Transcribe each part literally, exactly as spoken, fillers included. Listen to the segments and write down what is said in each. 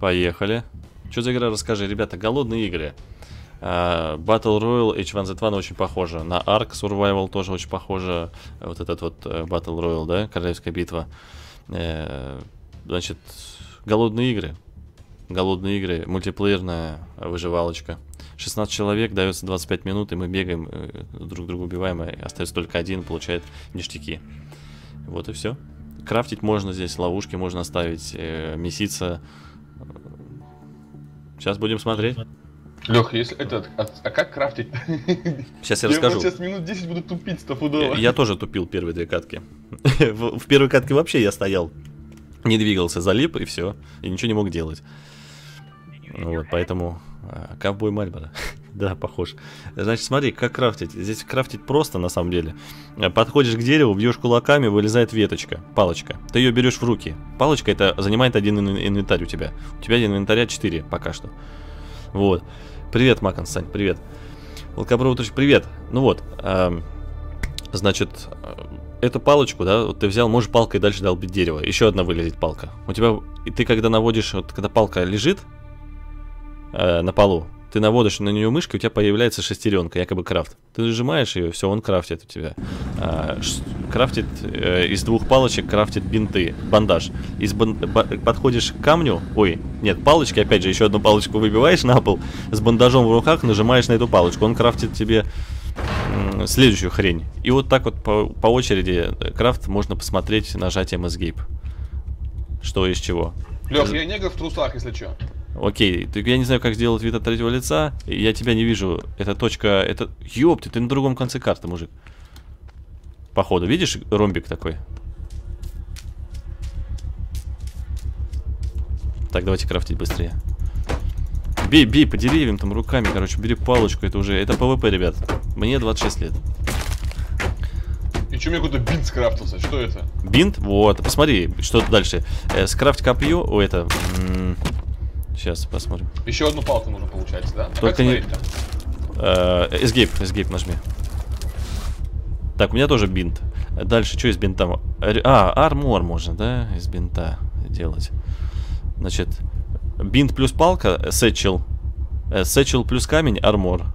Поехали. Что за игра, расскажи, ребята, голодные игры. Uh, Battle Royale, эйч один зет один очень похоже. На Ark Survival тоже очень похоже. Вот этот вот Battle Royale, да, королевская битва. uh, Значит, голодные игры. Голодные игры, мультиплеерная выживалочка. шестнадцать человек, дается двадцать пять минут, и мы бегаем, друг друга убиваем, и остается только один, получает ништяки. Вот и все. Крафтить можно здесь, ловушки можно ставить, э, меситься. Сейчас будем смотреть. Лех, если это, а, а как крафтить? Сейчас я расскажу. Я сейчас минут десять буду тупить стопудово. Я, я тоже тупил первые две катки. в, в первой катке вообще я стоял, не двигался, залип и все, и ничего не мог делать. Вот, поэтому э, ковбой Мальборо. Да, похож. Значит, смотри, как крафтить. Здесь крафтить просто, на самом деле. Подходишь к дереву, бьешь кулаками, вылезает веточка, палочка. Ты ее берешь в руки. Палочка это занимает один инвентарь у тебя. У тебя инвентаря четыре пока что. Вот. Привет, Макон, Сань, привет. Волкопроводчик, привет. Ну вот, э, значит, эту палочку, да, вот ты взял, можешь палкой дальше долбить дерево. Еще одна вылезет палка. У тебя, и ты когда наводишь, вот когда палка лежит э, на полу, ты наводишь на нее мышкой, у тебя появляется шестеренка, якобы крафт. Ты нажимаешь ее, все, он крафтит у тебя. А, крафтит э, из двух палочек, крафтит бинты, бандаж. Из бан подходишь к камню, ой, нет, палочки, опять же, еще одну палочку выбиваешь на пол, с бандажом в руках нажимаешь на эту палочку, он крафтит тебе э, следующую хрень. И вот так вот по, по очереди крафт можно посмотреть нажатием Escape. Что из чего. Лёх, я негр в трусах, если что. Окей, ты, я не знаю, как сделать вид от третьего лица. Я тебя не вижу. Это точка, это... Ёпты, ты на другом конце карты, мужик. Походу, видишь ромбик такой? Так, давайте крафтить быстрее. Бей, бей по деревьям, там руками, короче. Бери палочку, это уже... Это ПВП, ребят. Мне двадцать шесть лет. И что, у меня какой-то бинт скрафтился? Что это? Бинт? Вот, посмотри, что дальше. Э, скрафт копье, о, это... Сейчас посмотрим. Еще одну палку нужно, получается, да? Только не... Escape, Escape нажми. Так, у меня тоже бинт. Дальше, что из бинта? А, армор можно, да, из бинта делать. Значит, бинт плюс палка, сетчел. Сетчел плюс камень, армор.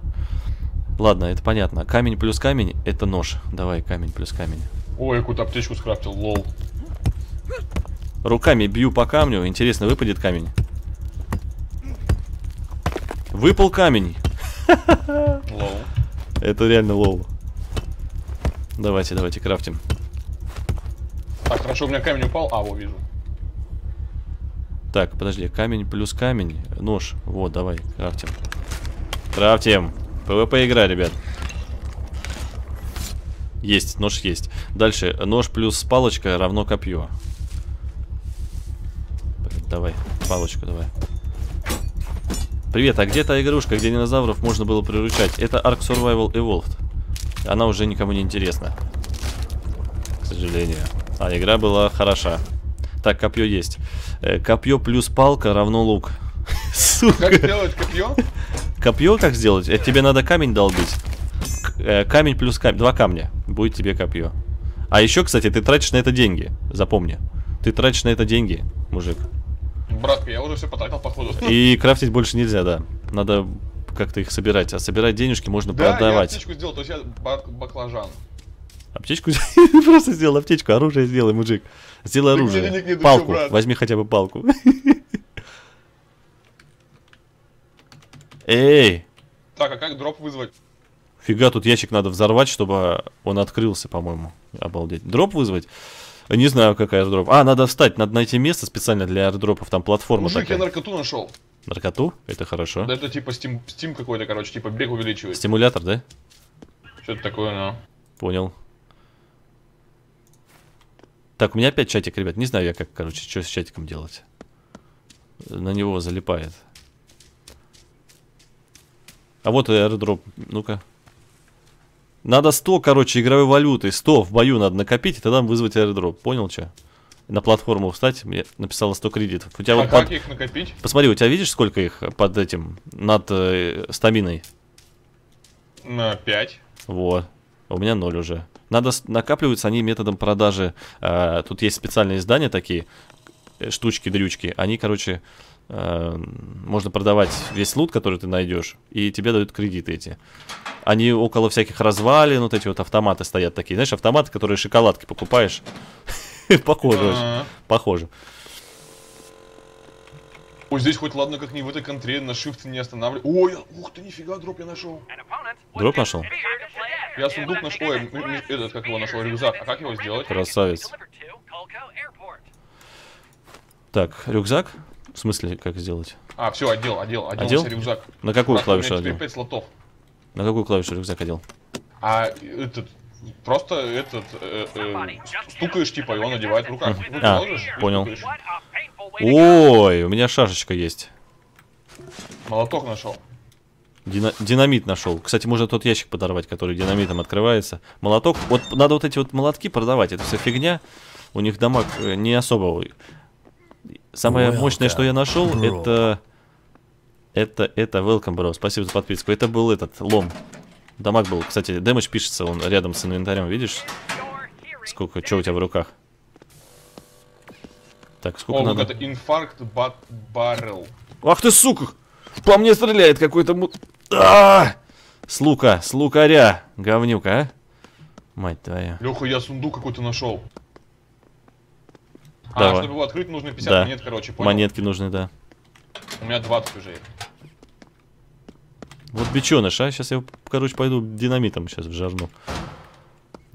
Ладно, это понятно. Камень плюс камень, это нож. Давай, камень плюс камень. Ой, какую-то аптечку скрафтил, лол. Руками бью по камню, интересно, выпадет камень? Выпал камень. Лол. Это реально лол. Давайте, давайте, крафтим. Так, хорошо, у меня камень упал. А, вот вижу. Так, подожди, камень плюс камень. Нож, вот, давай, крафтим. Крафтим. ПВП игра, ребят. Есть, нож есть. Дальше, нож плюс палочка равно копье. Давай, палочку давай. Привет, а где та игрушка, где динозавров можно было приручать? Это Ark Survival Evolved. Она уже никому не интересна, к сожалению. А игра была хороша. Так, копье есть. Копье плюс палка равно лук. Сука. Как сделать копье? Копье как сделать? Это тебе надо камень долбить. Камень плюс камень. Два камня. Будет тебе копье. А еще, кстати, ты тратишь на это деньги. Запомни. Ты тратишь на это деньги, мужик. Братка, я уже все потратил, походу. И крафтить больше нельзя, да. Надо как-то их собирать. А собирать денежки можно, да, продавать. Я аптечку сделал, то есть я бак баклажан. Аптечку? Просто сделал аптечку, оружие сделай, мужик. Сделай оружие. Палку, возьми хотя бы палку. Эй! Так, а как дроп вызвать? Фига, тут ящик надо взорвать, чтобы он открылся, по-моему. Обалдеть. Дроп вызвать? Не знаю, какая аирдроп. А, надо встать, надо найти место специально для аирдропов, там платформа. Мужик, такая. Я наркоту нашел. Наркоту? Это хорошо. Да это типа Steam, Steam какой-то, короче, типа бег увеличивает. Стимулятор, да? Что-то такое, ну. Понял. Так, у меня опять чатик, ребят. Не знаю я, как, короче, что с чатиком делать. На него залипает. А вот и аирдроп. Ну-ка. Надо сто, короче, игровой валюты, сто в бою надо накопить, и тогда вызвать аирдроп. Понял, что? На платформу встать, мне написало сто кредитов. У тебя а вот как под... их накопить? Посмотри, у тебя видишь, сколько их под этим, над э, стаминой? На пять. Вот. У меня ноль уже. Надо, накапливаются они методом продажи. А, тут есть специальные издания такие, штучки-дрючки. Они, короче, э, можно продавать весь лут, который ты найдешь, и тебе дают кредиты эти. Они около всяких развалин, вот эти вот автоматы стоят такие. Знаешь, автоматы, которые шоколадки покупаешь. Похоже, похоже. Ой, здесь хоть ладно, как не в этой контре, на shift не останавливай. Ой, ух ты, нифига, дроп я нашел. Дроп нашел? Я сундук нашел, ой, этот, как его нашел, рюкзак. А как его сделать? Красавец. Так, рюкзак? В смысле, как сделать? А, все, одел, одел, одел, одел? Рюкзак. На какую клавишу одел? пять слотов. На какую клавишу рюкзак одел? А, этот... Просто этот э, э, стукаешь, типа, и он одевает в руках. Ну, а, ложишь, понял. Ой, у меня шашечка есть. Молоток нашел. Дина динамит нашел. Кстати, можно тот ящик подорвать, который динамитом открывается. Молоток. Вот надо вот эти вот молотки продавать. Это вся фигня. У них дамаг не особо. Самое welcome, мощное, что я нашел, bro. это... Это, это, welcome, bro. Спасибо за подписку. Это был этот, лом. Дамаг был, кстати, дэмэдж пишется, он рядом с инвентарем, видишь? Сколько, что у тебя в руках? Так, сколько О, надо? Это инфаркт бат баррел. Ах ты, сука! По мне стреляет какой-то му... А -а -а! С лука, с лукаря, говнюка, а? Мать твоя. Леха, я сундук какой-то нашел. А, чтобы его открыть, нужно пятьдесят да. монет, короче, понял? Монетки нужны, да. У меня двадцать уже есть. Вот беченыш, а? Сейчас я, короче, пойду динамитом сейчас вжарну.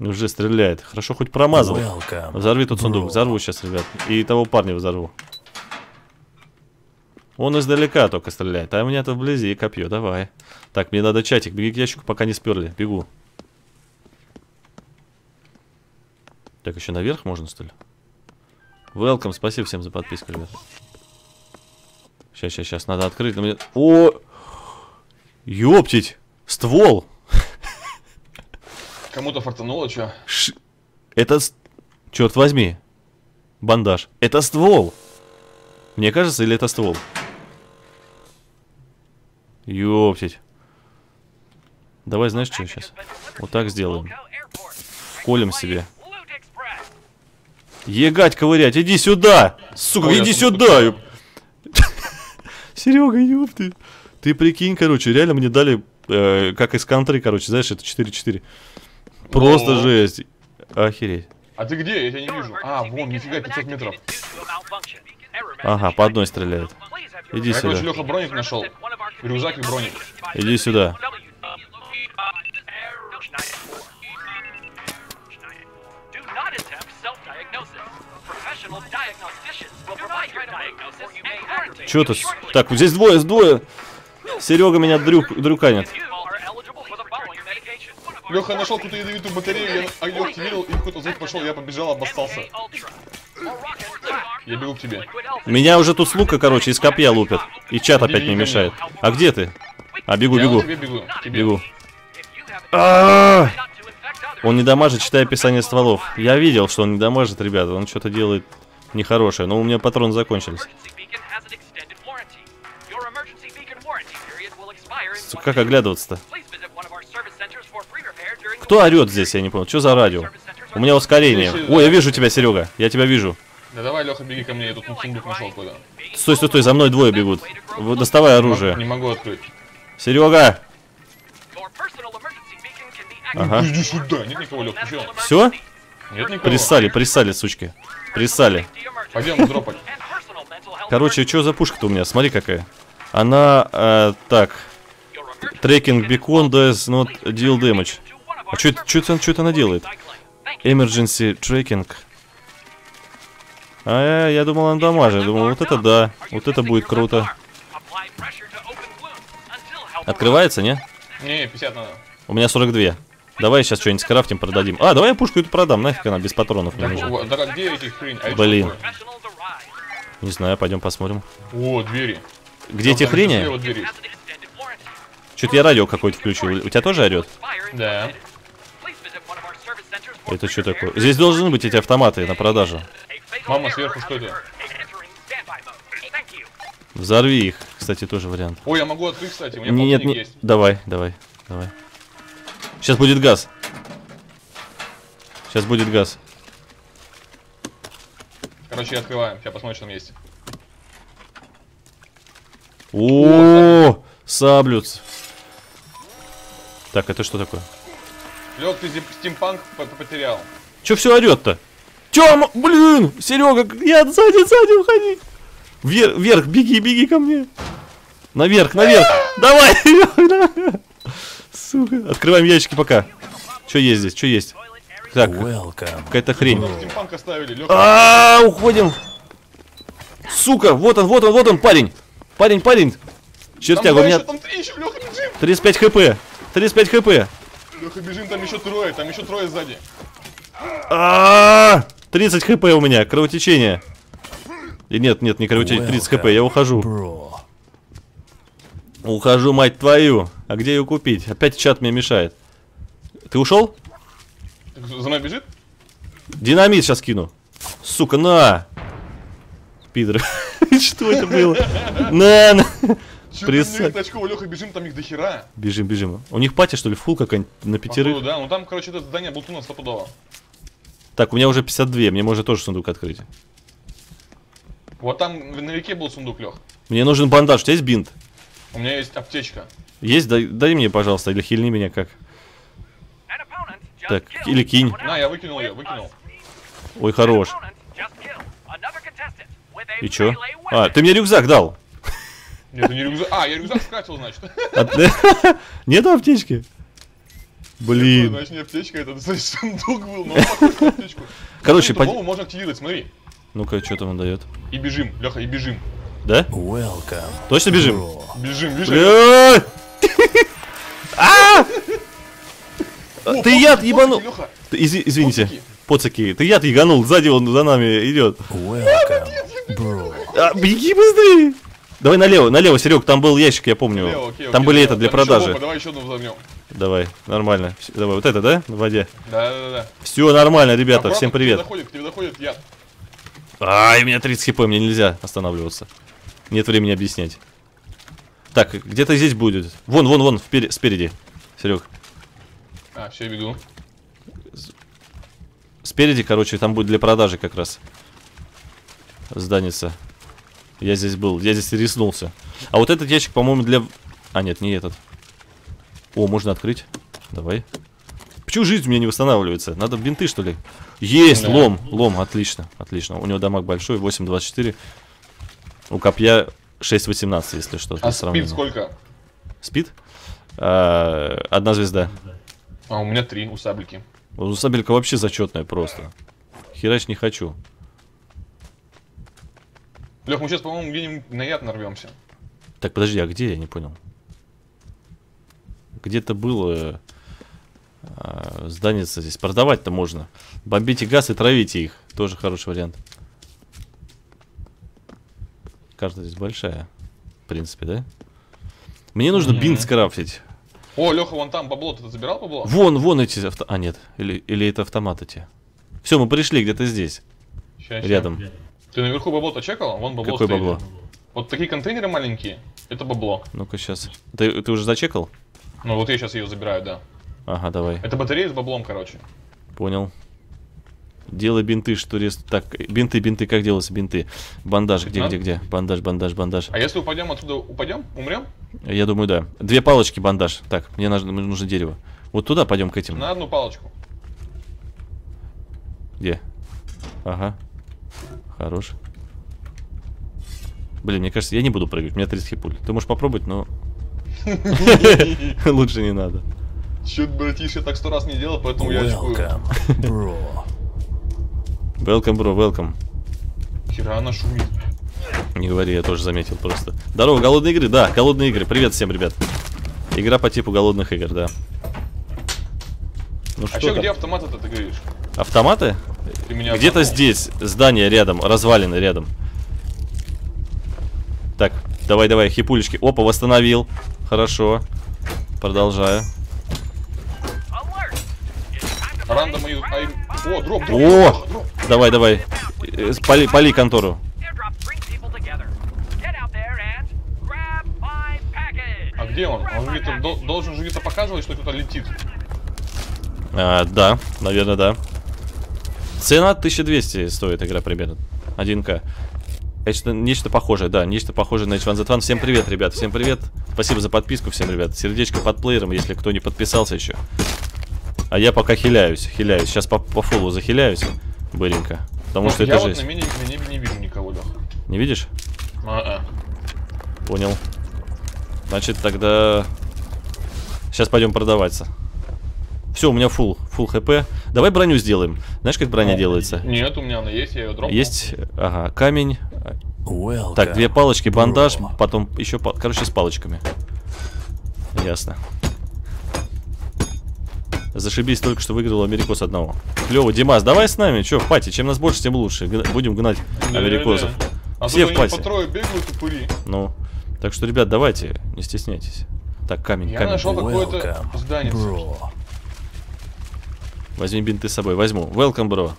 Уже стреляет. Хорошо, хоть промазал. Welcome, Взорви тот сундук. Bro. Взорву сейчас, ребят. И того парня взорву. Он издалека только стреляет. А у меня-то вблизи копье. Давай. Так, мне надо чатик. Беги к ящику, пока не сперли. Бегу. Так, еще наверх можно, что ли? Welcome, спасибо всем за подписку, ребят. Сейчас, сейчас, сейчас. Надо открыть. Но мне... О! Ёптить! Ствол! Кому-то фартануло, чё? Ш... Это... Черт возьми! Бандаж. Это ствол! Мне кажется, или это ствол? Ёптить! Давай, знаешь что, сейчас? Вот так сделаем. Колем себе. Егать, ковырять! Иди сюда! Сука, Ой, иди сюда! Ёп... Серега, ёптить! Ты прикинь, короче, реально мне дали, э, как из контры, короче, знаешь, это четыре-четыре. Просто О -о -о. жесть. Охереть. А ты где? Я тебя не вижу. А, вон, нифига, пятьсот метров. Ага, по одной стреляет. Иди я сюда. Я, короче, Леха броник нашел. Рюкзак и броник. Иди сюда. Чё ты? Так, вот здесь двое, двое. Серега меня дрюк, дрюканет. Леха нашел какую-то ядовитую батарею, я ее активировал, и какой-то звук пошел, я побежал, обоссался. Я бегу к тебе. Меня уже тут с лука, короче, из копья лупят. И чат опять не мешает. А где ты? А, бегу, бегу. Бегу. А-а-а! Он не дамажит, читая описание стволов. Я видел, что он не дамажит, ребята. Он что-то делает нехорошее. Но у меня патроны закончились. Как оглядываться-то? Кто орет здесь, я не понял. Что за радио? У меня ускорение. Ой, я вижу тебя, Серега. Я тебя вижу. Да давай, Леха, беги ко мне, я тут сундук нашел куда. Стой, стой, стой, за мной двое бегут. Доставай оружие. Не могу открыть. Серега! Ага. Иди сюда, нет никого, Леха, чё? Всё? Нет никого. Присали, присали, сучки. Присали. Пойдем дропать. Короче, что за пушка-то у меня? Смотри какая. Она, э, так... Трекинг бекон does not deal damage. А что это она делает? Emergency tracking. А, я думал, она дамажит. Думал, вот это да. Вот это будет круто. Открывается, не? Не, пятьдесят надо. У меня сорок два. Давай сейчас что-нибудь скрафтим, продадим. А, давай я пушку эту продам. Нафиг она без патронов не нужна. Блин. Не знаю, пойдем посмотрим. О, двери. Где те хрени? Что-то я радио какое-то включил. У тебя тоже орет? Да. Это что такое? Здесь должны быть эти автоматы на продажу. Мама, сверху что это? Взорви их. Кстати, тоже вариант. Ой, я могу открыть, кстати. У меня нет, нет. Есть. Давай, давай, давай. Сейчас будет газ. Сейчас будет газ. Короче, я открываю. Сейчас посмотрим, что там есть. О, саблюц. Так, это что такое? Лёд, ты стимпанк потерял. Че все орёт-то? Тёма, блин, Серега, я сзади, сзади уходи. Вверх, вверх, беги, беги ко мне. Наверх, наверх. Давай, сука. Открываем ящики пока. Что есть здесь? Что есть? Так, какая-то хрень. А, уходим. Сука, вот он, вот он, вот он, парень. Парень, парень. Чертяга, у меня тридцать пять хп. тридцать пять хп. Леха, бежим, там еще трое, там еще трое сзади. А-а-а! тридцать хп у меня, кровотечение. И нет, нет, не кровотечение, тридцать хп, я ухожу. Bro. Ухожу, мать твою. А где ее купить? Опять чат мне мешает. Ты ушел? За мной бежит? Динамит сейчас кину. Сука, на! Пидор. Что это было? На, на. Присак. Очков, Леха, бежим, там их до хера. Бежим, бежим. У них пати, что ли, фул какая-нибудь на пятерых? Походу, да, ну там, короче, это здание Бултуна стопудово. Так, у меня уже пятьдесят два, мне можно тоже сундук открыть. Вот там на реке был сундук, Лех. Мне нужен бандаж, у тебя есть бинт? У меня есть аптечка. Есть? Дай, дай мне, пожалуйста, или хильни меня как. Так, или кинь. На, я выкинул ее, выкинул. Ой, хорош. И чё? А, ты мне рюкзак дал. Нет, не рюкзак. А, я рюкзак скатил, значит. Нету аптечки? Блин. Значит, не аптечка, это сундук был, но аптечку. Короче, по-моему, можно активировать, смотри. Ну-ка, что там он дает? И бежим, Леха, и бежим. Да? Точно бежим? Бежим, бежим. Ты яд ебанул. Извините, поцаки. Ты яд еганул, сзади он за нами идет. Беги быстрее. Давай налево, налево, Серег, там был ящик, я помню. Налево, окей, там окей, были это для там продажи. Еще бомба, давай еще одну взорвем. Давай, нормально. Давай, вот это, да? В воде. Да, да, да. Все нормально, ребята, аккуратно, всем привет. К тебе заходит, к тебе заходит яд. Ай, у меня тридцать хп, мне нельзя останавливаться. Нет времени объяснять. Так, где-то здесь будет. Вон, вон, вон, вперед, спереди. Серег. А, все, я бегу. Спереди, короче, там будет для продажи как раз. Зданица. Я здесь был, я здесь риснулся. А вот этот ящик, по-моему, для... А, нет, не этот. О, можно открыть. Давай. Почему жизнь у меня не восстанавливается? Надо бинты, что ли? Есть, да. лом, лом, отлично, отлично. У него дамаг большой, восемь двадцать четыре. У копья шесть восемнадцать, если что. А спид сколько? Спид? А, одна звезда. А у меня три, у саблики. У саблика вообще зачетная просто. Херач не хочу. Лех, мы сейчас, по-моему, где-нибудь на яд нарвемся. Так, подожди, а где? Я не понял. Где-то было э, зданица здесь. Продавать-то можно. Бомбите газ и травите их. Тоже хороший вариант. Карта здесь большая. В принципе, да? Мне нужно mm-hmm. бинт скрафтить. О, Леха, вон там бабло. Ты забирал бабло? Вон, вон эти авто... А, нет. Или, или это автоматы те. Все, мы пришли где-то здесь. Сейчас, рядом. Сейчас. Ты наверху бабло-то чекал? Вон бабло. Какое бабло? Вот такие контейнеры маленькие, это бабло. Ну-ка сейчас. Ты, ты уже зачекал? Ну вот я сейчас ее забираю, да. Ага, давай. Это батарея с баблом, короче. Понял. Делай бинты, что рез... Так, бинты, бинты, как делаются бинты? Бандаж, где, где, где? Бандаж, бандаж, бандаж. А если упадем отсюда, упадем? Умрем? Я думаю, да. Две палочки бандаж. Так, мне нужно, мне нужно дерево. Вот туда пойдем к этим. На одну палочку. Где? Ага. Хорош. Блин, мне кажется, я не буду прыгать, у меня тридцать хипуль. Ты можешь попробовать, но... Лучше не надо. Чё, братиш, я так сто раз не делал, поэтому я очкую. Welcome, бро, welcome. Хера она шумит. Не говори, я тоже заметил просто. Здорово, голодные игры, да, голодные игры. Привет всем, ребят. Игра по типу голодных игр, да. Ну, а что, где автоматы-то, ты говоришь? Автоматы? Где-то здесь, здание рядом, развалины рядом. Так, давай, давай, хипулечки. Опа, восстановил. Хорошо. Продолжаю. О, давай, давай. Пали, пали контору. А где он? Он должен же где-то показывать, что кто-то летит. А, да, наверное, да. Цена тысяча двести стоит игра примерно. один ка. Нечто, нечто похожее, да, нечто похожее на эйч один зет один. Всем привет, ребят, всем привет. Спасибо за подписку всем, ребят. Сердечко под плеером, если кто не подписался еще. А я пока хиляюсь, хиляюсь. Сейчас по, по фулу захиляюсь, быренько. Потому ну, что это вот жесть. Я вот на мини не вижу никого, да. Не видишь? А -а. Понял. Значит, тогда... Сейчас пойдем продаваться. Все, у меня фул, фул хп. Давай броню сделаем. Знаешь, как броня делается? Нет, у меня она есть, я ее дропнул. Есть, ага, камень. Welcome, так, две палочки, бандаж, bro. Потом еще, короче, с палочками. Ясно. Зашибись, только что выиграл америкос одного. Клево, Димас, давай с нами, че, в пати, чем нас больше, тем лучше. Будем гнать америкосов. Да, да, да. А все в пати. По трое бегают и пыли. Ну, так что, ребят, давайте, не стесняйтесь. Так, камень, я камень. Я нашел какое-то здание. Bro. Возьми бинты с собой, возьму. Welcome, бро.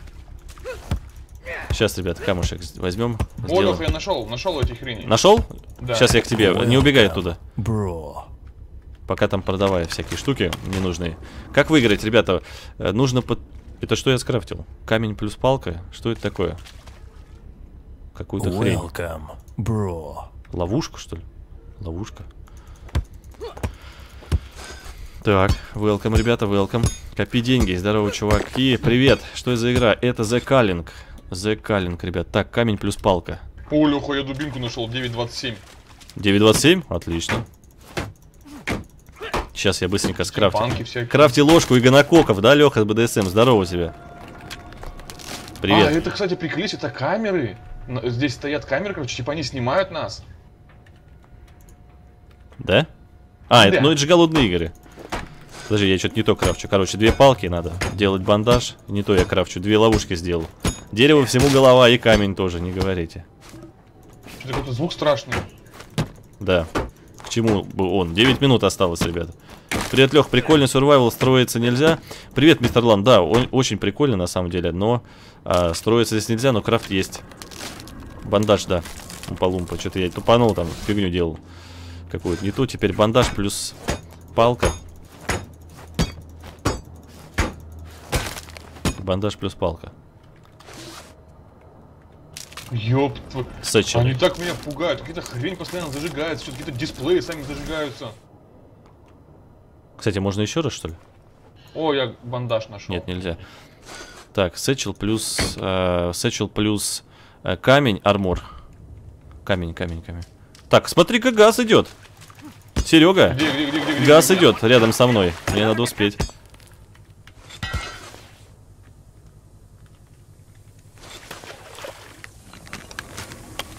Сейчас, ребят, камушек возьмем. Олов, я нашел, нашел эти хрени. Нашел? Да. Сейчас я к тебе, welcome, не убегай оттуда. Бро. Пока там продавая всякие штуки ненужные. Как выиграть, ребята? Нужно под... Это что я скрафтил? Камень плюс палка? Что это такое? Какую-то хрень. Welcome, бро. Ловушку, что ли? Ловушка. Так, welcome, ребята, welcome. Копи деньги, здорово, чуваки. Привет, что это за игра? Это The Culling. The Culling, ребят. Так, камень плюс палка. О, Леха, я дубинку нашел, девять двадцать семь. девять двадцать семь? Отлично. Сейчас я быстренько скрафтил. Крафти ложку и гонококов, да, Леха, БДСМ? Здорово тебе. Привет. А, это, кстати, приколись, это камеры. Здесь стоят камеры, короче, типа они снимают нас. Да? А, да. Это, ну это же голодные игры. Подожди, я что-то не то крафчу. Короче, две палки надо. Делать бандаж. Не то я крафчу. Две ловушки сделал. Дерево всему голова и камень тоже, не говорите. Что-то какой-то звук страшный. Да. К чему бы он? девять минут осталось, ребят. Привет, Лех, прикольный сурвайвал, строиться нельзя. Привет, мистер Лан. Да, он очень прикольный на самом деле, но а, строиться здесь нельзя, но крафт есть. Бандаж, да. Умпа-лумпа. Что-то я тупанул там, фигню делал. Какую-то не ту. Теперь бандаж плюс палка. Бандаж плюс палка. Ёпт. Они так меня пугают. Какие-то хрень постоянно зажигается. Какие-то дисплеи сами зажигаются. Кстати, можно еще раз, что ли? О, я бандаж нашел. Нет, нельзя. Так, сечил плюс... Э, сечил плюс э, камень, армор. Камень, камень, камень. Так, смотри-ка, газ идет. Серега, где, где, где, где, где, газ где, где, идет где? Рядом со мной. Мне надо успеть.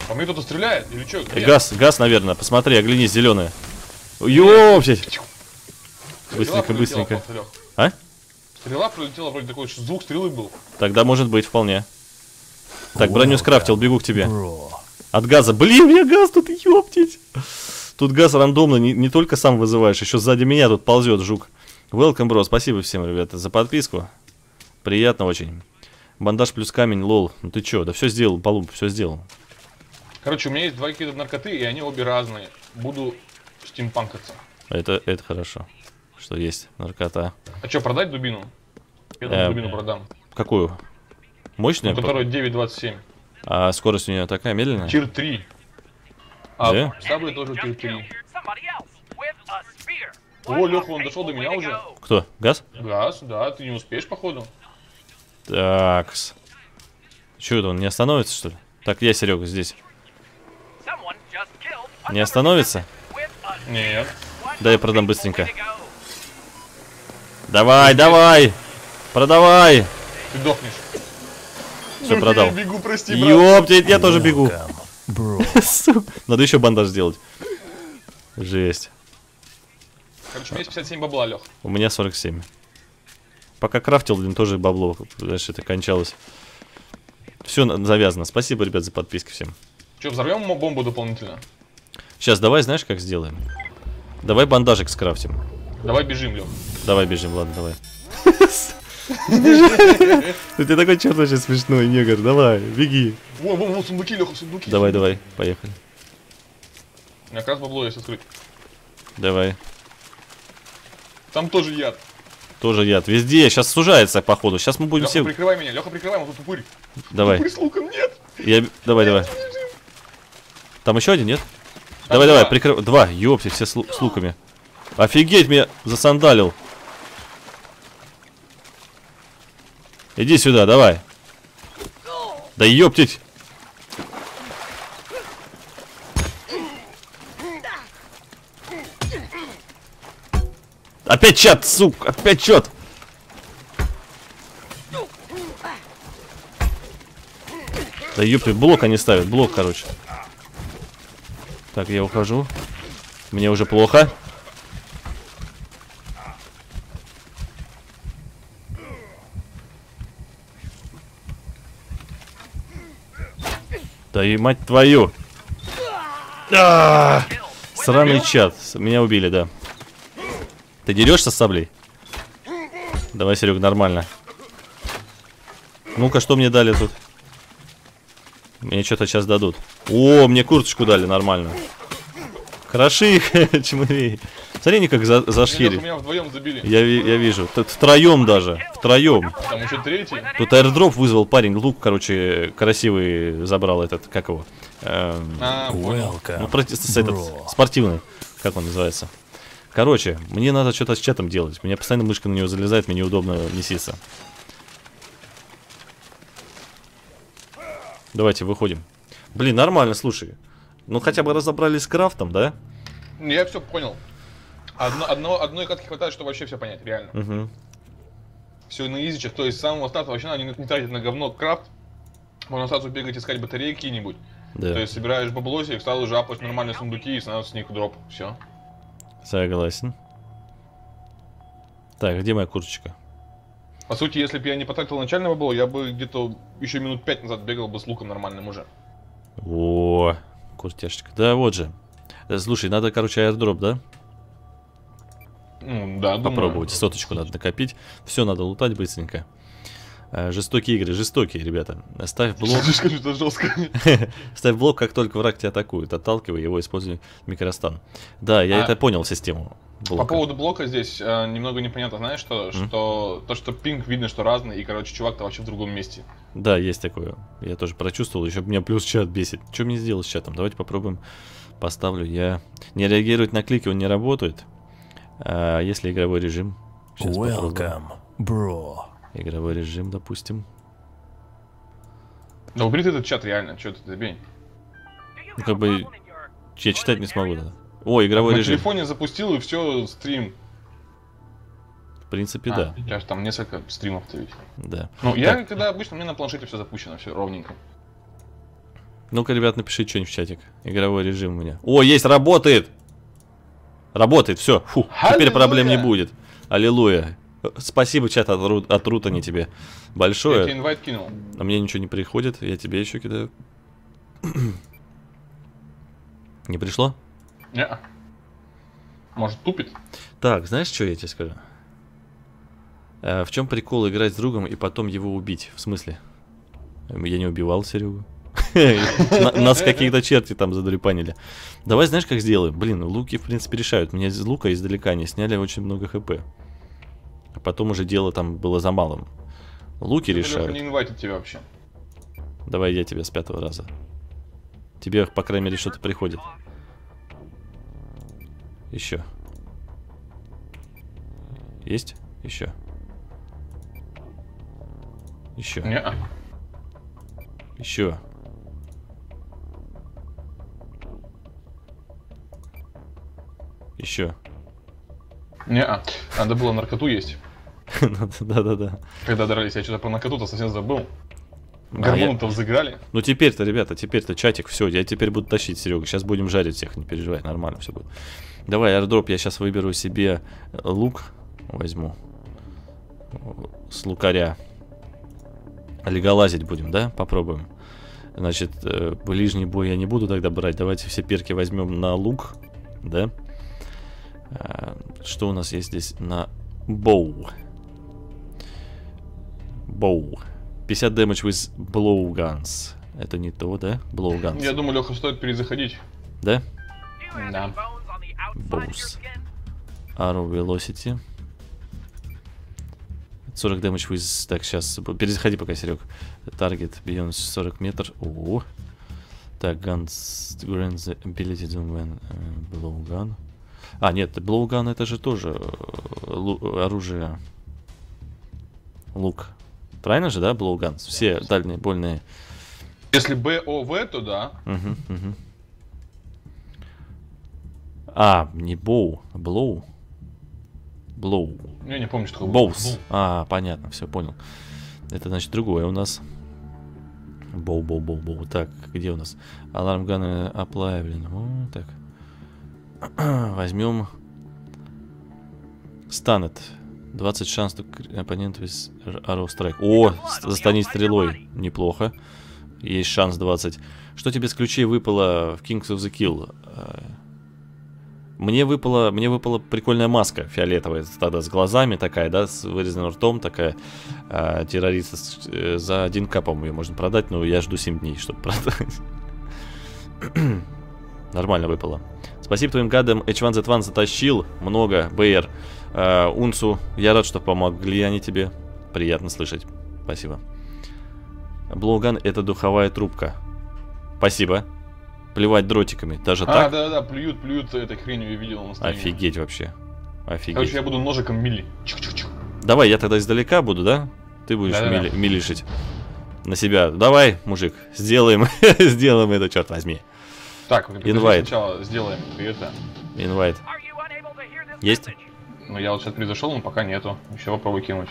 А мне кто-то стреляет? Или что? Газ, газ, наверное. Посмотри, оглянись, зеленая. Ёпть! Быстренько, быстренько. А? Стрела пролетела, вроде такой звук стрелы был. Тогда может быть, вполне. Так, броню скрафтил, бегу к тебе. От газа. Блин, у меня газ тут, ёптить! Тут газ рандомно, не, не только сам вызываешь, еще сзади меня тут ползет жук. Welcome, бро, спасибо всем, ребята, за подписку. Приятно очень. Бандаж плюс камень, лол. Ну ты чё, да все сделал, Полуб, все сделал. Короче, у меня есть два какие-то наркоты, и они обе разные. Буду стимпанкаться. Это, это хорошо, что есть наркота. А что, продать дубину? Я э, дубину продам. Какую? Мощную? Ну, которая девять двадцать семь. А скорость у нее такая медленная? Тир три. А где? Саблы тоже тир три. О, Леха, он дошел до меня уже. Кто? Газ? Газ, да, ты не успеешь, походу. Так-с. Чё это, он не остановится, что ли? Так, я, Серега, здесь. Не остановится? Нет. Да я продам быстренько. Давай, давай! Продавай! Ты дохнешь. Все, продал. Ёптить, я тоже бегу. Надо еще бандаж сделать. Жесть. Короче, у меня есть пятьдесят семь бабла, Лех. У меня сорок семь. Пока крафтил, блин, тоже бабло. Дальше это кончалось. Все завязано. Спасибо, ребят, за подписки всем. Че, взорвем бомбу дополнительно? Сейчас, давай, знаешь, как сделаем? Давай бандажик скрафтим. Давай бежим, Лёх. Давай бежим, ладно, давай. Ты такой черт вообще смешной, негр, давай, беги. Вон, вон, вон, сундуки, Лёха, сундуки. Давай, давай, поехали. У меня как раз бабло есть открыть. Давай. Там тоже яд. Тоже яд, везде, сейчас сужается, походу, сейчас мы будем все... Лёха, прикрывай меня, Лёха, прикрывай, вот тут упырь. Давай. Упырь с луком, нет. Давай, давай. Там еще один, нет? Там давай, два. давай, прикрывай. Два, ёпси, все с, лу с луками. Офигеть, меня засандалил. Иди сюда, давай. Да ёптить. Опять чат, сука, опять чат. Да ёпти, блок они ставят, блок, короче. Так, я ухожу. Мне уже плохо. Да и мать твою. А-а-а! Сраный чат. Меня убили, да. Ты дерешься с саблей? Давай, Серег, нормально. Ну-ка, что мне дали тут? Мне что-то сейчас дадут. О, мне курточку дали, нормально. Хороши их, чмыри. Смотри, они как за зашхили. Меня вдвоем забили. Я, я вижу. Тут втроем даже. Втроем. Там еще третий. Тут аирдроп вызвал парень. Лук, короче, красивый забрал этот, как его? Эм, а, welcome, ну, этот, спортивный, как он называется. Короче, мне надо что-то с чатом делать. Меня постоянно мышка на него залезает, мне неудобно неситься. Давайте, выходим. Блин, нормально, слушай. Ну хотя бы разобрались с крафтом, да? Я все понял. Одно, одно, одной катки хватает, чтобы вообще все понять, реально. Угу. Все на изичах, то есть с самого старта вообще они не тратят на говно крафт. Можно сразу бегать, искать батареи какие-нибудь. Да. То есть собираешь баблосик, сразу же апаешь нормальные сундуки и сразу с них дроп. Все. Согласен. Так, где моя курточка? По сути, если бы я не потратил начального бабла, я бы где-то еще минут пять назад бегал бы с луком нормальным уже. О, куртяшечка. Да вот же. Слушай, надо, короче, аирдроп, да? Ну, да, попробовать. Думаю. Соточку надо накопить. Все, надо лутать быстренько. Жестокие игры, жестокие, ребята. Ставь блок. Ставь блок, как только враг тебя атакует. Отталкивай его, используй микростан. Да, я это понял, систему. Блока. По поводу блока здесь э, немного непонятно, знаешь, что, mm. что то, что пинг видно, что разный, и, короче, чувак-то вообще в другом месте. Да, есть такое. Я тоже прочувствовал, еще меня плюс чат бесит. Что мне сделать с чатом? Давайте попробуем. Поставлю я. Не реагирует на клики, он не работает. А если игровой режим? Сейчас welcome, bro. Игровой режим, допустим. Да убери ты этот чат реально, что ты забей. Ну, как бы я читать не смогу, да. О, игровой на режим. На телефоне запустил и все, стрим. В принципе, а, да. Я же там несколько стримов-то видел. Да. Ну, я так. Когда обычно, у меня на планшете все запущено, все ровненько. Ну-ка, ребят, напиши что-нибудь в чатик. Игровой режим у меня. О, есть, работает! Работает, все. Фу, теперь проблем не будет. Аллилуйя. Спасибо, чат, от, рут, от рута не тебе большое. Я тебе инвайт кинул. А мне ничего не приходит, я тебе еще кидаю. Не пришло? Не-а. Может, тупит? Так, знаешь, что я тебе скажу? Э, в чем прикол играть с другом и потом его убить? В смысле? Я не убивал Серегу. Нас какие-то черти там задрепанили. Давай, знаешь, как сделаем? Блин, луки, в принципе, решают. Меня из лука издалека не сняли очень много хп. А потом уже дело там было за малым. Луки решают. Не инвайтит тебя вообще. Давай я тебя с пятого раза. Тебе, по крайней мере, что-то приходит. Еще. Есть? Еще. Еще. Не-а. Еще. Еще. Не-а. Надо было наркоту есть. Да-да-да. Когда дрались, я что-то про наркоту-то совсем забыл. Гормоны-то взыграли. Ну теперь-то, ребята, теперь-то чатик, все, я теперь буду тащить Серегу. Сейчас будем жарить всех, не переживай, нормально все будет. Давай, аирдроп, я сейчас выберу себе лук. Возьму. С лукаря. Леголазить будем, да? Попробуем. Значит, ближний бой я не буду тогда брать. Давайте все перки возьмем на лук. Да? Что у нас есть здесь? На боу. Боу. пятьдесят damage with blowguns. Это не то, да? Blowguns. Я думаю, Леха, стоит перезаходить. Да? Да. Боус. Arrow velocity. сорок damage with... Так, сейчас... Перезаходи пока, Серег. Таргет beyond сорок метров. О, Так, guns, guns ability when blowgun. А, нет, blowgun это же тоже оружие. Лук. Правильно же, да, blowguns? Все дальние, больные. Если БОВ, то да. Угу, угу. А, не боу, блоу. Блоу. Я не помню, что такое. Боус. А, понятно, все, понял. Это значит другое у нас. Боу-боу-боу-боу. Так, где у нас? Алармганы apply, блин. О, так. Возьмем. Станет. двадцать шанс оппоненту из Arrow Strike. О, застани стрелой. Неплохо. Есть шанс двадцать. Что тебе с ключей выпало в Kings of the Kill? Мне выпала, мне выпала прикольная маска фиолетовая, тогда с глазами такая, да, с вырезанным ртом такая, э, террориста с, э, за один ка, по-моему, ее можно продать, но я жду семь дней, чтобы продать. Нормально выпало. Спасибо твоим гадам, эйч один зет один затащил, много, БР, э, Унцу, я рад, что помогли они тебе, приятно слышать, спасибо. Блоуган это духовая трубка, спасибо. Плевать дротиками, даже а, так? А, да-да, плюют, плюют этой хренью, я видел на стриме. Офигеть вообще. Офигеть. Короче, я буду ножиком мили. Чух-чух-чух. Давай, я тогда издалека буду, да? Ты будешь да, мили, да. милишить на себя. Давай, мужик, сделаем, сделаем это, черт возьми. Так, инвайт. Сначала сделаем это. Инвайт. Есть? Ну, я вот сейчас перезашел, но пока нету. Еще попробуй кинуть.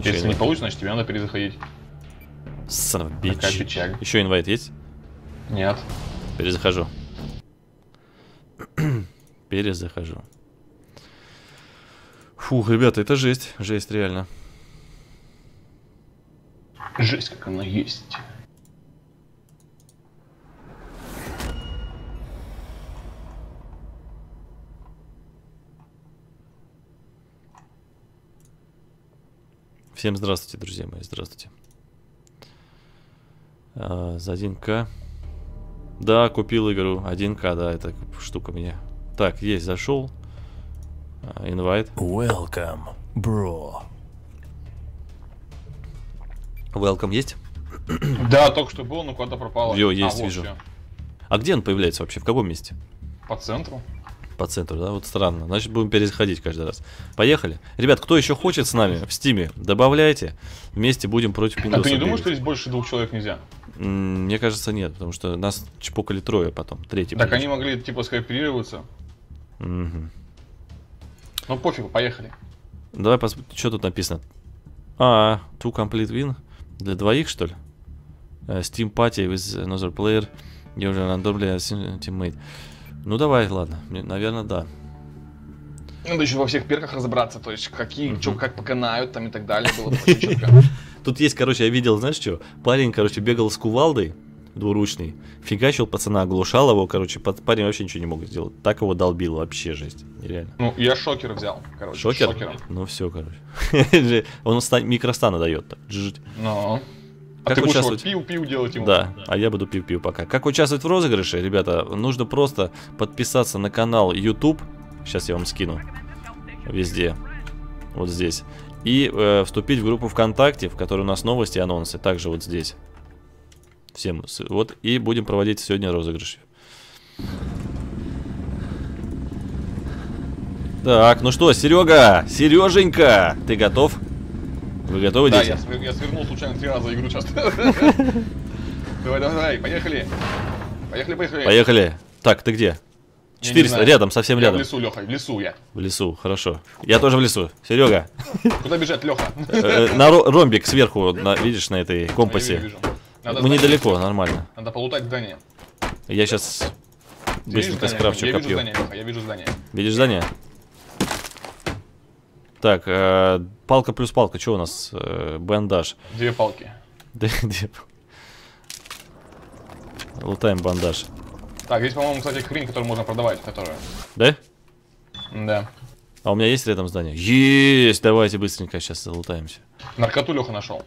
Еще Если не получится, значит тебе надо перезаходить. Сон, бич. Еще инвайт есть? Нет. Перезахожу. Перезахожу. Фух, ребята, это жесть. Жесть, реально. Жесть, как она есть. Всем здравствуйте, друзья мои. Здравствуйте. А, за один ка... Да, купил игру. один ка, да, это штука мне. Так, есть, зашел. Инвайт. Welcome, bro. Welcome есть? Да, только что был, но куда-то пропало. Йо, есть, а, вижу. Все. А где он появляется вообще? В каком месте? По центру. По центру, да? Вот странно. Значит, будем перезаходить каждый раз. Поехали. Ребят, кто еще хочет с нами в стиме, добавляйте. Вместе будем против Пиндоса. А ты не думаешь, что здесь больше двух человек нельзя? Мне кажется, нет, потому что нас чпокали трое потом, третий. Так они могли, типа, скооперироваться. Угу. Ну, пофигу, поехали. Давай посмотрим, что тут написано. А, two complete win? Для двоих, что ли? Steam party with another player. Я уже рандомный teammate. Ну, давай, ладно, наверное, да. Надо еще во всех перках разобраться, то есть, какие, угу. Что, как поканают, там и так далее, было бы очень четко. Тут есть, короче, я видел, знаешь что? Парень, короче, бегал с кувалдой двуручный, фигачил пацана, оглушал его, короче, парень вообще ничего не мог сделать. Так его долбил, вообще жесть, нереально. Ну, я шокер взял, короче. Шокер? Шокером. Ну все, короче. Он микростана дает так. Ну. А ты будешь пиу-пиу делать ему? Да, а я буду пиу-пиу пока. Как участвовать в розыгрыше, ребята, нужно просто подписаться на канал YouTube. Сейчас я вам скину. Везде. Вот здесь. И э, вступить в группу ВКонтакте, в которой у нас новости и анонсы. Также вот здесь. Всем. Вот. И будем проводить сегодня розыгрыш. Так, ну что, Серега, Сереженька, ты готов? Вы готовы, да, дети? Да, я, я свернул случайно три раза игру сейчас. Давай, давай, давай, поехали. Поехали, поехали. Поехали. Так, ты где? четыреста, рядом, совсем рядом. Я в лесу, Леха, в лесу я. В лесу, хорошо. Я тоже в лесу. Серега. Куда бежать, Леха? На ромбик сверху, видишь, на этой компасе. Мы недалеко, нормально. Надо полутать здание. Я сейчас быстренько скрафчу копье. Я вижу здание. Видишь здание? Так, палка плюс палка. Что у нас? Бандаж. Две палки. Лутаем бандаж. Так, здесь, по-моему, кстати, хрень, которую можно продавать, которую. Да? Да. А у меня есть рядом здание? Есть! Давайте быстренько сейчас залутаемся. Наркоту Леха нашел.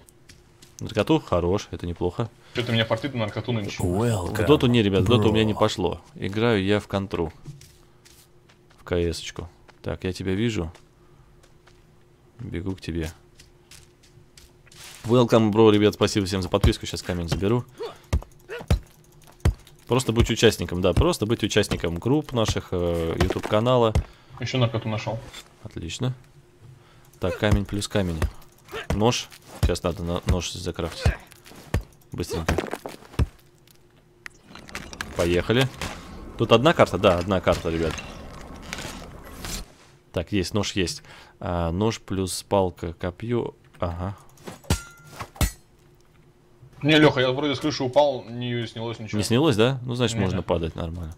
Наркоту? Хорош, это неплохо. Что-то у меня форты на наркоту нынче. Welcome, в доту не, ребят, в доту у меня не пошло. Играю я в контру. В КС-очку. Так, я тебя вижу. Бегу к тебе. Welcome, бро, ребят, спасибо всем за подписку. Сейчас камень заберу. Просто быть участником, да, просто быть участником групп наших, э, YouTube-канала. Еще на карту нашел. Отлично. Так, камень плюс камень. Нож. Сейчас надо на нож закрафтить. Быстренько. Поехали. Тут одна карта? Да, одна карта, ребят. Так, есть, нож есть. А, нож плюс палка, копье. Ага. Не, Леха, я вроде с крыши упал, не снялось ничего. Не снялось, да? Ну, значит, не, можно не. падать нормально.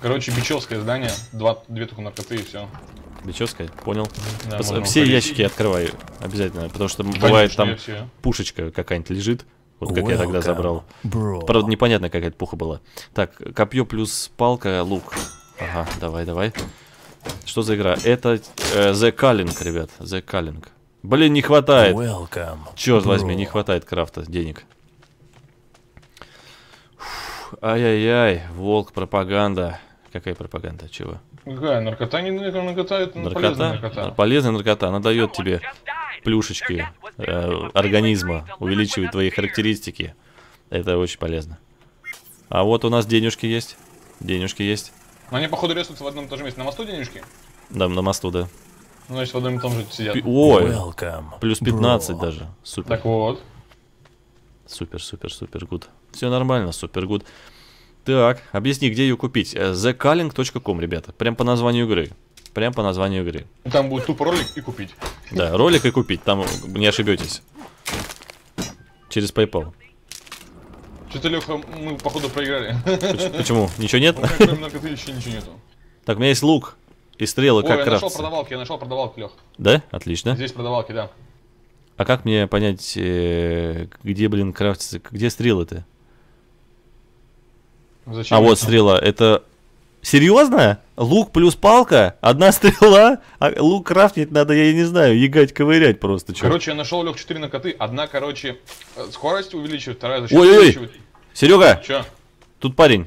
Короче, бичевское здание. Два, две только наркоты и все. Бичевская? Понял. Да, Пос... Все уходить. Ящики открываю обязательно, потому что Конечно, бывает там пушечка какая-нибудь лежит. Вот как Welcome, я тогда забрал. Bro. Правда, непонятно, какая-то пуха была. Так, копье плюс палка, лук. Ага, давай, давай. Что за игра? Это э, The Culling, ребят. The Culling. Блин, не хватает. Welcome, Черт bro. возьми, не хватает крафта денег. Ай-яй-яй, волк, пропаганда. Какая пропаганда? Чего? Какая? Наркота не наркота, это наркота? полезная наркота. Полезная наркота, она дает тебе плюшечки э, организма, увеличивает твои характеристики. Это очень полезно. А вот у нас денежки есть. Денежки есть. Они, походу, рисуются в одном и том же месте. На мосту денежки? Да, на мосту, да. Значит, в одном и том же сидят. Пи Ой, Welcome, плюс пятнадцать bro. даже. Супер. Так вот. Супер, супер, супер гуд. Все нормально, супер гуд. Так, объясни, где ее купить. зе каллинг точка ком, ребята. Прям по названию игры. Прям по названию игры. Там будет тупо ролик и купить. Да, ролик и купить. Там не ошибетесь. Через PayPal. Что-то, Леха, мы походу проиграли. Почему? Ничего нет? Кроме наркоты еще ничего нету. Так, у меня есть лук и стрелы. Ой, как я крафтится? нашел продавалки, я нашел продавалки, Лех. Да? Отлично. Здесь продавалки, да. А как мне понять, где, блин, крафтится? Где стрелы-то? Зачем а вот это? Стрела, это... Серьезно? Лук плюс палка? Одна стрела? А лук крафтить надо, я не знаю, ягать, ковырять просто. Чё? Короче, я нашел, Лёх, четыре наркоты. Одна, короче, скорость увеличивает, вторая защиту увеличивает. Ой-ой-ой! Серега! Чё? Тут парень.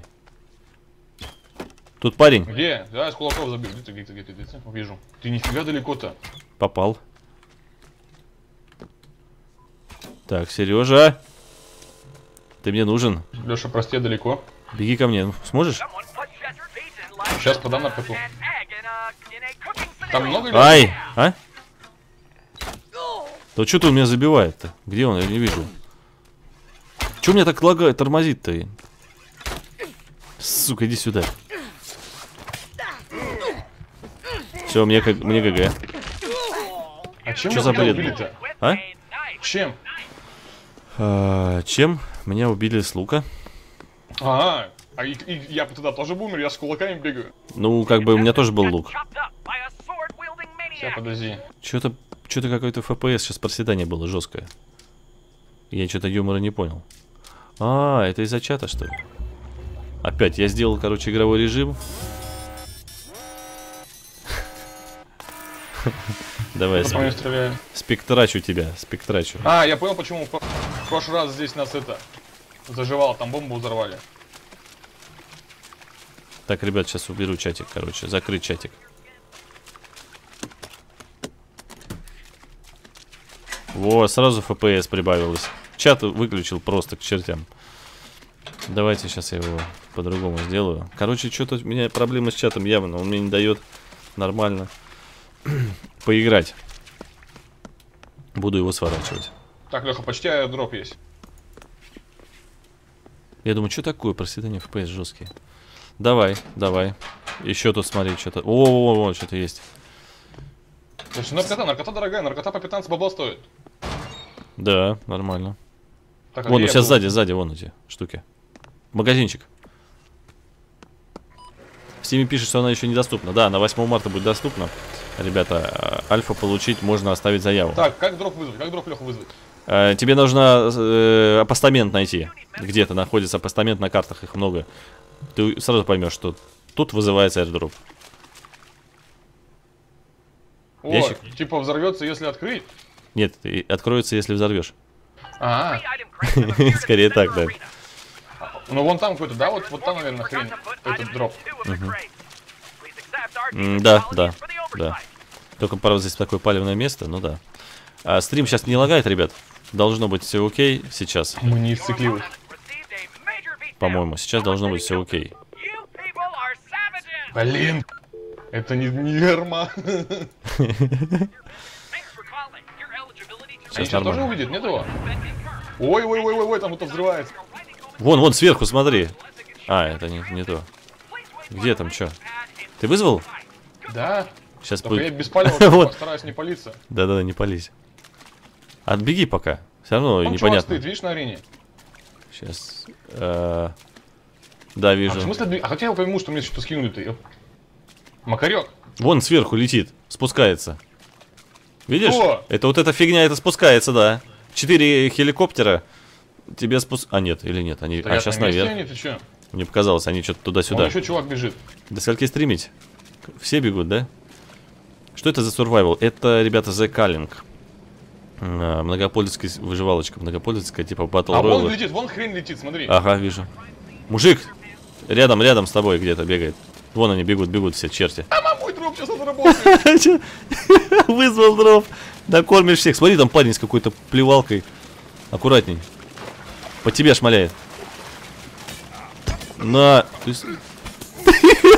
Тут парень. Где? Да, с кулаков забил. Где-то, где-то, где-то, где-то. Вижу. Ты нифига далеко-то. Попал. Так, Сережа, ты мне нужен. Леша, прости, далеко. Беги ко мне, сможешь? Сейчас подам наркоту. Там много людей? Ай, а? То что ты у меня забивает-то? Где он? Я не вижу. Че у меня так лагает, тормозит-то? Сука, иди сюда. Все, мне как мне ГГ. А чем? Что за бред? А? Чем? А, чем? Меня убили с лука. Ага, а и, и я туда тоже бумер, я с кулаками бегаю. Ну, как бы у меня тоже был лук. Сейчас, подожди. Что-то что-то какой-то эф пэ эс сейчас проседание было жесткое. Я что-то юмора не понял. А, это из-за чата, что ли? Опять, я сделал, короче, игровой режим. Давай, спектрачу тебя, спектрачу. А, я понял, почему в прошлый раз здесь нас это... Заживал, там бомбу взорвали. Так, ребят, сейчас уберу чатик, короче. Закрыть чатик. Во, сразу эф пэ эс прибавилось. Чат выключил просто к чертям. Давайте сейчас я его по-другому сделаю. Короче, что-то у меня проблемы с чатом явно. Он мне не дает нормально поиграть. Буду его сворачивать. Так, Леха, почти аэродроп есть. Я думаю, что такое проседание эф пэ эс жесткие. Давай, давай. Еще тут смотри, что-то. О-о-о, что-то есть. Слушай, наркота, наркота дорогая, наркота по пятнадцать бабла стоит. Да, нормально. Так, вон, ну, сейчас был? сзади, сзади, вон эти штуки. Магазинчик. В Steam пишет, что она еще недоступна. Да, на восьмое марта будет доступна. Ребята, альфа получить можно, оставить заяву. Так, как дроп вызвать? Как дроп, Леха, вызвать? Тебе нужно э, апостамент найти. Где-то находится апостамент на картах, их много. Ты сразу поймешь, что тут вызывается аирдроп. О, ящик? Типа взорвется, если открыть? Нет, откроется, если взорвешь. А, -а. Скорее так, да. Ну вон там какой-то, да? Вот, вот там, наверное, хрень, этот дроп. Угу. Да, да, да. Только, правда, здесь такое палевное место, ну да. А, стрим сейчас не лагает, ребят? Должно быть все окей сейчас. Мы не исцикливы. По-моему, сейчас должно быть все окей. Блин, это не, не верма. Сейчас а тоже увидит, нет его? Ой, ой, ой, ой, ой, там кто-то взрывается. Вон, вон сверху, смотри. А, это не, не то. Где там что? Ты вызвал? Да. Сейчас только будет. Я без палева, вот. Постараюсь не палиться. Да-да-да, не пались. Отбеги пока. Все равно там непонятно. Там ты видишь на арене? Сейчас. Э -э да, вижу. А в смысле отбег... А хотя я пойму, что мне что-то скинули-то. Макарек. Вон сверху летит, спускается. Видишь? О! Это вот эта фигня, это спускается, да. Четыре хеликоптера тебе спуск... А нет, или нет? Они... А сейчас наверх. Они, мне показалось, они что-то туда-сюда. Он еще чувак бежит. До скольки стримить? Все бегут, да? Что это за survival? Это, ребята, The Culling. А, многопользовательская выживалочка. Многопользовательская, типа Battle Royale. А вон летит, вон хрень летит, смотри. Ага, вижу. Мужик! Рядом, рядом с тобой где-то бегает. Вон они бегут, бегут все, черти. А мой дроп сейчас отработает. Вызвал дроп. Накормишь всех. Смотри, там парень с какой-то плевалкой. Аккуратней. По тебе шмаляет. На.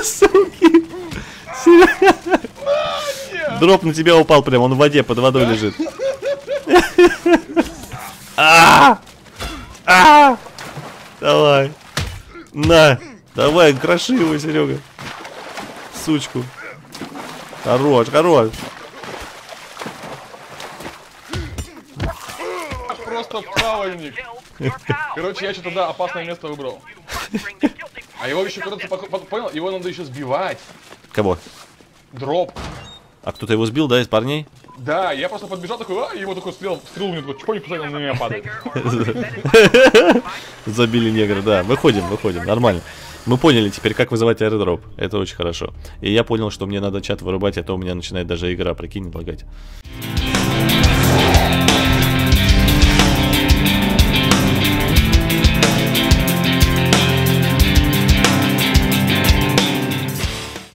Суки. Дроп на тебя упал прям, он в воде, под водой лежит. Давай. На. Давай, кроши его, Серега. Сучку. Хорош, хорош. Просто плавальник. Короче, я что-то, да, опасное место выбрал. А его еще кто-то понял, его надо еще сбивать. Кого? Дроп. А кто-то его сбил, да, из парней? Да, я просто подбежал такой, а, и его такой стрел, стрел мне такой, чпоник, куда он на меня падает. Забили негра, да. Выходим, выходим, нормально. Мы поняли теперь, как вызывать аэродроп. Это очень хорошо. И я понял, что мне надо чат вырубать, а то у меня начинает даже игра, прикинь, лагать.